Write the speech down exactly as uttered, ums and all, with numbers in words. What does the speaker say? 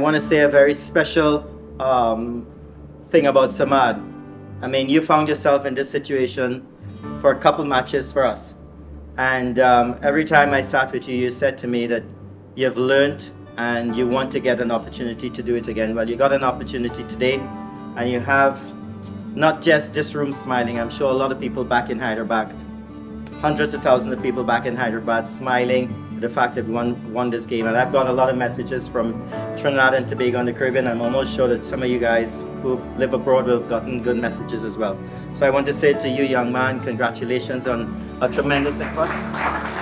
I want to say a very special um, thing about Samad. I mean, you found yourself in this situation for a couple matches for us. And um, every time I sat with you, you said to me that you've learned and you want to get an opportunity to do it again. Well, you got an opportunity today, and you have not just this room smiling. I'm sure a lot of people back in Hyderabad, hundreds of thousands of people back in Hyderabad smiling the fact that we won, won this game. And I've got a lot of messages from Trinidad and Tobago and the Caribbean. I'm almost sure that some of you guys who live abroad will have gotten good messages as well. So I want to say to you, young man, congratulations on a tremendous effort.